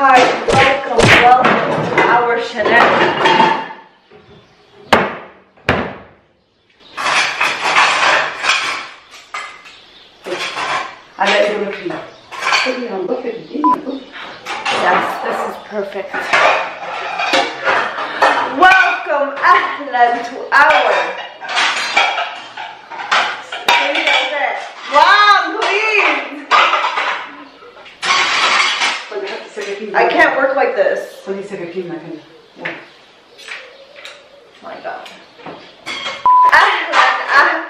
Hi, welcome to our channel. Yes, this is perfect. Welcome, Ahlan, to our. Mom, please. I can't work like this. My God. Ahlan, Ahlan.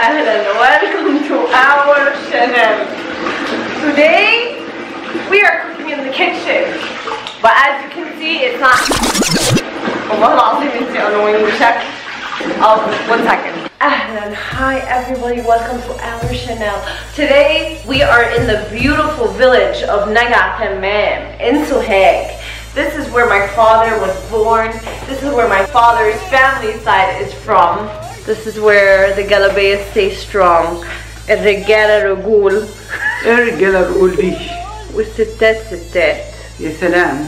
Ahlan, welcome to our channel. Today we are cooking in the kitchen, but as you can see, it's not. Ahlan, hi everybody, welcome to our channel. Today we are in the beautiful village of Nagatem in Suheg. This is where my father was born. This is where my father's family side is from. This is where the Galabayas stay strong. The Galarugul. Galarugul dish. With sittat. Ya salam.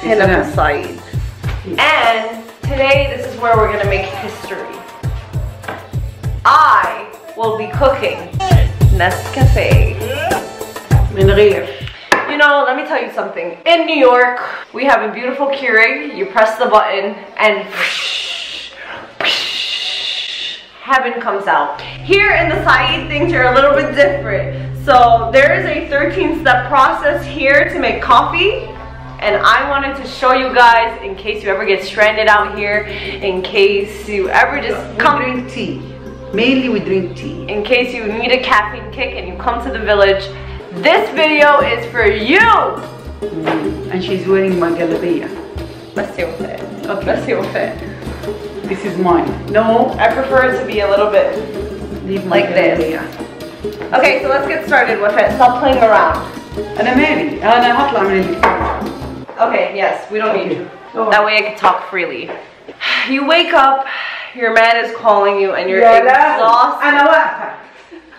Hina from Saïd. And today, this is where we're gonna make history. I will be cooking Nescafe. Min ghair. You know, let me tell you something. In New York, we have a beautiful Keurig. You press the button and whoosh, whoosh, heaven comes out. Here in the Saïd, things are a little bit different. So there is a 13-step process here to make coffee. And I wanted to show you guys in case you ever get stranded out here, in case you ever just come. We drink tea. Mainly we drink tea. In case you need a caffeine kick and you come to the village, this video is for you! And she's wearing my galabaya. Let's deal with it. Okay. Let's deal with it. This is mine. No, I prefer it to be a little bit like galabaya. This. Okay, so let's get started with it. Stop playing around. And I'm ready. Okay, yes, we don't need you. Oh. That way I can talk freely. You wake up, your man is calling you, and you're exhausted.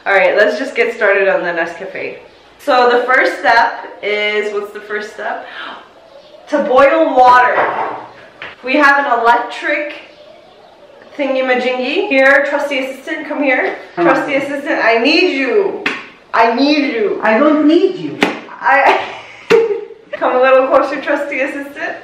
Alright, let's just get started on the Nescafe. So the first step is, what's the first step? To boil water. We have an electric thingy-majingy. Here, trusty assistant, come here. Trusty assistant, I need you. I need you. I don't need you. Come a little closer, trusty assistant.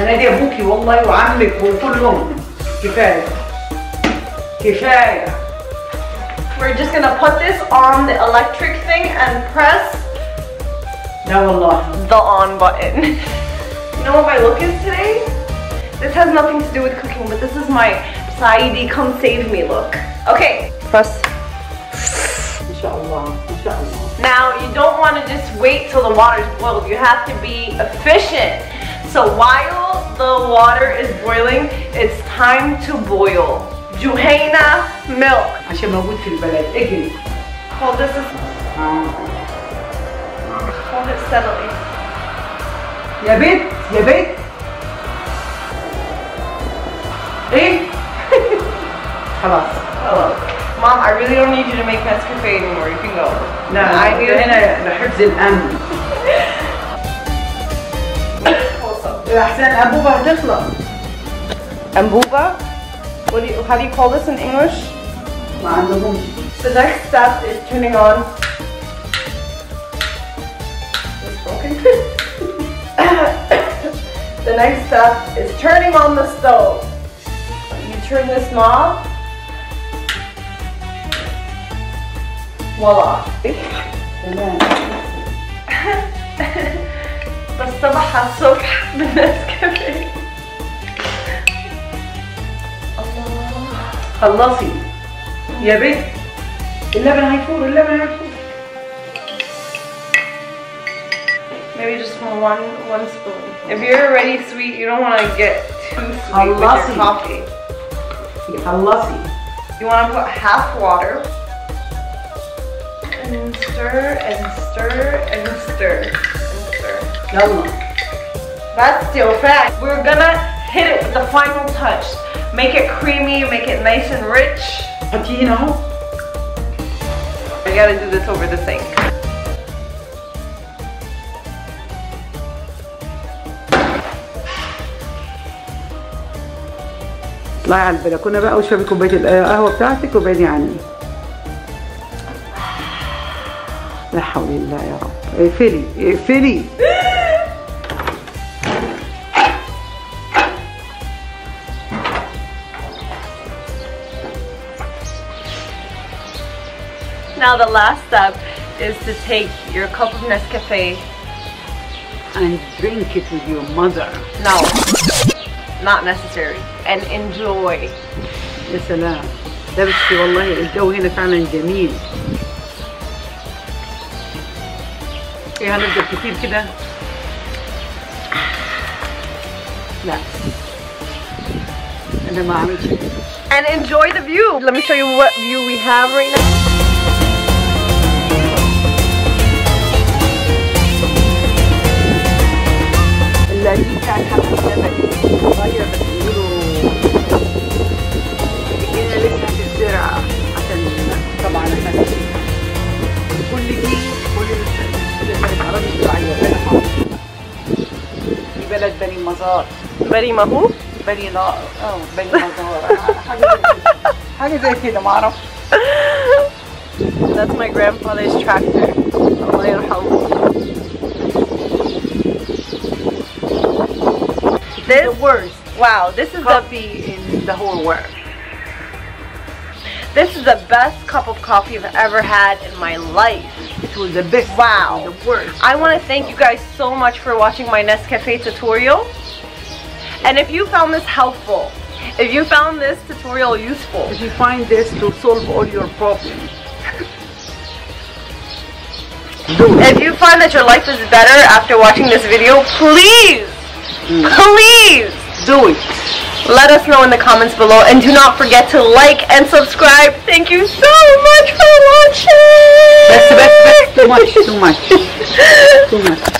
أنا دي أبوكي والله وعمك وكلهم كفاية كفاية. We're just gonna put this on the electric thing and press. لا والله. The on button. You know what my look is today? This has nothing to do with cooking, but this is my Saidi come save me look. Okay. Press. Inshallah. Inshallah. Now you don't want to just wait till the water's boiled. You have to be efficient. So while the water is boiling, it's time to boil. Juhaina milk. Hold this. Hold it steadily. Yabit, Yabit. Hello. Mom, I really don't need you to make Nescafe anymore. You can go. No, I need it. Ambuba? How do you call this in English? The next step is turning on. It's broken. The next step is turning on the stove. You turn this knob. Voila. الصباح الصبح بالنسكافيه الله خلصي يا بنت اللبن هيفور اللبن هيفور maybe just one spoon if you're already sweet you don't want to get too sweet with your coffee خلصي you want to put half water and stir and stir. Yalla. That's still fat. We're gonna hit it with the final touch. Make it creamy, make it nice and rich. But you know, I gotta do this over the sink. طلعي على البلكونه بقى واشربي كوبايه القهوه بتاعتك وبعدي عني. لا حول الله يا رب. اقفلي اقفلي. Now the last step is to take your cup of Nescafe and drink it with your mother. No, not necessary. And enjoy. يا سلام. ده بس والله الجو هنا فعلا جميل. ايه هنفضل كتير كده؟ لا. أنا ما عملتش كده. And enjoy the view. Let me show you what view we have right now. I think I have to say that it's fire but a little هنا لسه في الزرعة عشان طبعا عشان كل دي كل البلد العربي الزراعية بلدها دي بلد بني مزار بني ما هو؟ بني نار اه بني مزار حاجة زي كده معرفش That's my grandfather's tractor الله يرحمه This, the worst. Wow, this is coffee in the whole world. This is the best cup of coffee I've ever had in my life. It was the best. Wow. The worst. I want to thank you guys so much for watching my Nescafe tutorial. And if you found this helpful, if you found this tutorial useful, if you find this to solve all your problems, if you find that your life is better after watching this video, please. Please do it. Let us know in the comments below and do not forget to like and subscribe. Thank you so much for watching. That's too much.